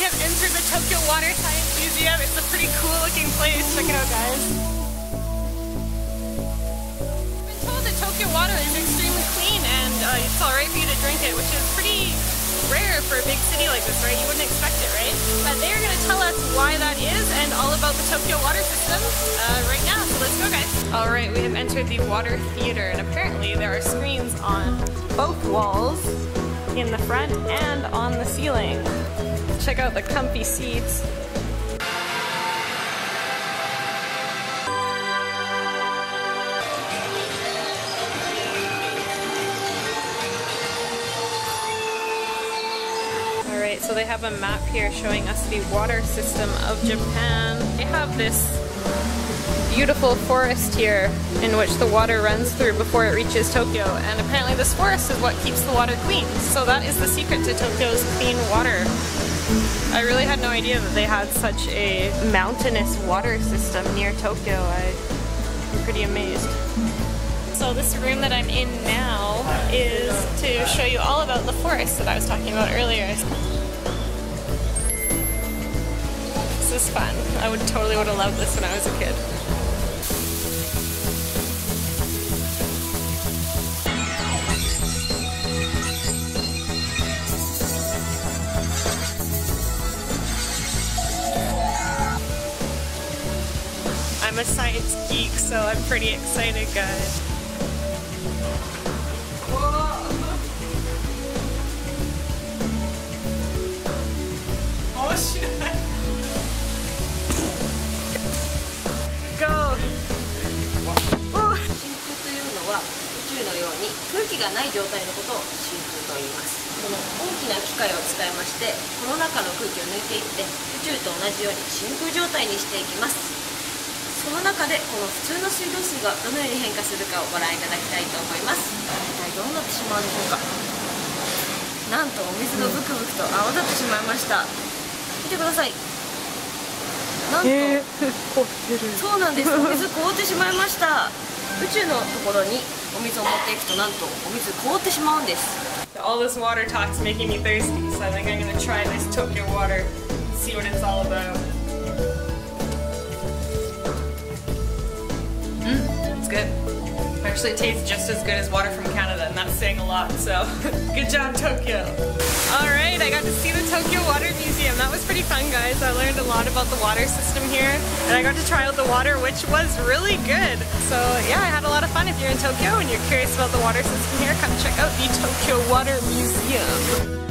we have entered the Tokyo Water Science Museum. It's a pretty cool looking place. Check it out, guys. I've been told that Tokyo water is extremely clean and it's alright for you to drink it, which is pretty rare for a big city like this, right? You wouldn't expect it, right? But they're going to tell us why that is and all about the Tokyo Water System right now, so let's go, guys. Alright, we have entered the Water Theater, and apparently there are screens on both walls, in the front and on the ceiling. Check out the comfy seats. Alright, so they have a map here showing us the water system of Japan. They have this beautiful forest here in which the water runs through before it reaches Tokyo, and apparently this forest is what keeps the water clean. So that is the secret to Tokyo's clean water. I really had no idea that they had such a mountainous water system near Tokyo. I'm pretty amazed. So this room that I'm in now is to show you all about the forest that I was talking about earlier. This is fun. I totally would have loved this when I was a kid. I'm a science geek, so I'm pretty excited, guys. Whoa. Oh shit! Go! Oh. その中でこの普通の水道水がどのように変化するかをご覧いただきたいと思います。一体どうなってしまうでしょうか。なんとお水がブクブクと泡立ってしまいました。見てください。なんと、凍ってる。そうなんです。お水凍ってしまいました。宇宙のところにお水を持っていくと、なんとお水凍ってしまうんです。 All this water talk's making me thirsty, so I think I'm gonna try this Tokyo water, see what it's all about. It's good. Actually, it tastes just as good as water from Canada, and that's saying a lot, so good job, Tokyo! Alright, I got to see the Tokyo Water Museum. That was pretty fun, guys. I learned a lot about the water system here, and I got to try out the water, which was really good. So yeah, I had a lot of fun. If you're in Tokyo and you're curious about the water system here, come check out the Tokyo Water Museum.